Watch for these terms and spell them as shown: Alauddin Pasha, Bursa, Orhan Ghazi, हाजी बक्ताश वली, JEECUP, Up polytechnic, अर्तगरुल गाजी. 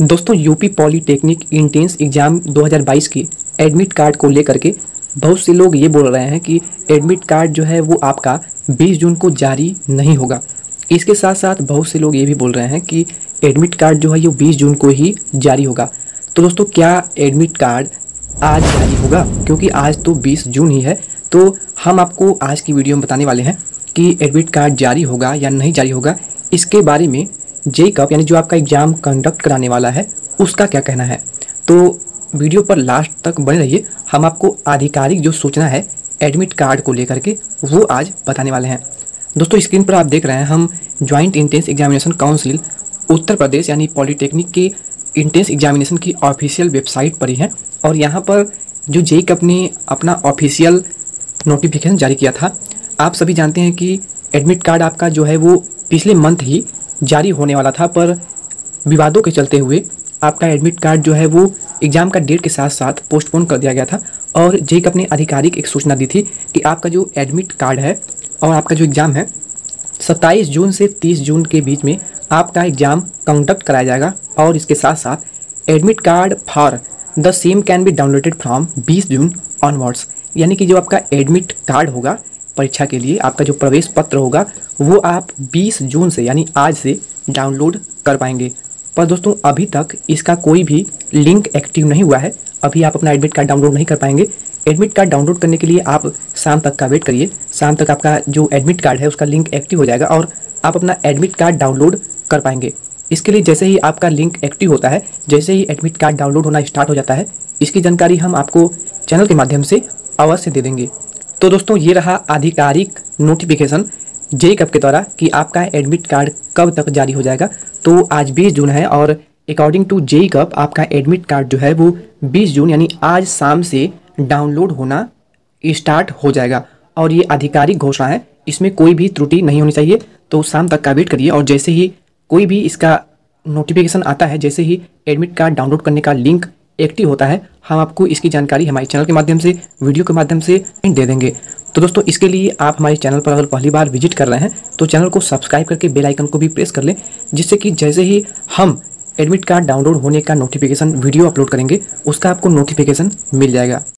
दोस्तों UP polytechnic entrance exam 2022 की admit card को लेकर के बहुत से लोग ये बोल रहे हैं कि एडमिट कार्ड जो है वो आपका 20 जून को जारी नहीं होगा। इसके साथ साथ बहुत से लोग ये भी बोल रहे हैं कि एडमिट कार्ड जो है ये 20 जून को ही जारी होगा। तो दोस्तों क्या एडमिट कार्ड आज जारी होगा? क्योंकि आज तो 20 जून ही है। तो हम आपको आज की वीडियो में बताने वाले हैं कि एडमिट कार्ड जारी होगा या नहीं जारी होगा, इसके बारे में JEECUP यानी जो आपका एग्ज़ाम कंडक्ट कराने वाला है उसका क्या कहना है। तो वीडियो पर लास्ट तक बने रहिए, हम आपको आधिकारिक जो सूचना है एडमिट कार्ड को लेकर के वो आज बताने वाले हैं। दोस्तों स्क्रीन पर आप देख रहे हैं हम joint entrance examination council Uttar Pradesh यानी पॉलीटेक्निक के इंट्रेंस एग्जामिनेशन की ऑफिशियल वेबसाइट पर ही हैं और यहाँ पर जो JEECUP ने अपना ऑफिशियल नोटिफिकेशन जारी किया था। आप सभी जानते हैं कि एडमिट कार्ड आपका जो है वो पिछले मंथ ही जारी होने वाला था, पर विवादों के चलते हुए आपका एडमिट कार्ड जो है वो एग्ज़ाम का डेट के साथ साथ पोस्टपोन कर दिया गया था। और JEECUP ने आधिकारिक एक सूचना दी थी कि आपका जो एडमिट कार्ड है और आपका जो एग्ज़ाम है 27 जून से 30 जून के बीच में आपका एग्ज़ाम कंडक्ट कराया जाएगा। और इसके साथ साथ admit card for the same can be downloaded from 20 June onwards, यानी कि जो आपका एडमिट कार्ड होगा परीक्षा के लिए आपका जो प्रवेश पत्र होगा वो आप 20 जून से यानी आज से डाउनलोड कर पाएंगे। पर दोस्तों अभी तक इसका कोई भी लिंक एक्टिव नहीं हुआ है, अभी आप अपना एडमिट कार्ड डाउनलोड नहीं कर पाएंगे। एडमिट कार्ड डाउनलोड करने के लिए आप शाम तक का वेट करिए, शाम तक आपका जो एडमिट कार्ड है उसका लिंक एक्टिव हो जाएगा और आप अपना एडमिट कार्ड डाउनलोड कर पाएंगे। इसके लिए जैसे ही आपका लिंक एक्टिव होता है, जैसे ही एडमिट कार्ड डाउनलोड होना स्टार्ट हो जाता है, इसकी जानकारी हम आपको चैनल के माध्यम से अवश्य दे देंगे। तो दोस्तों ये रहा आधिकारिक नोटिफिकेशन JEECUP के द्वारा कि आपका एडमिट कार्ड कब तक जारी हो जाएगा। तो आज 20 जून है और अकॉर्डिंग टू JEECUP आपका एडमिट कार्ड जो है वो 20 जून यानी आज शाम से डाउनलोड होना स्टार्ट हो जाएगा और ये आधिकारिक घोषणा है, इसमें कोई भी त्रुटि नहीं होनी चाहिए। तो शाम तक का वेट करिए और जैसे ही कोई भी इसका नोटिफिकेशन आता है, जैसे ही एडमिट कार्ड डाउनलोड करने का लिंक एक्टिव होता है, हम आपको इसकी जानकारी हमारे चैनल के माध्यम से वीडियो के माध्यम से दे देंगे। तो दोस्तों इसके लिए आप हमारे चैनल पर अगर पहली बार विजिट कर रहे हैं तो चैनल को सब्सक्राइब करके बेल आइकन को भी प्रेस कर लें, जिससे कि जैसे ही हम एडमिट कार्ड डाउनलोड होने का नोटिफिकेशन वीडियो अपलोड करेंगे उसका आपको नोटिफिकेशन मिल जाएगा।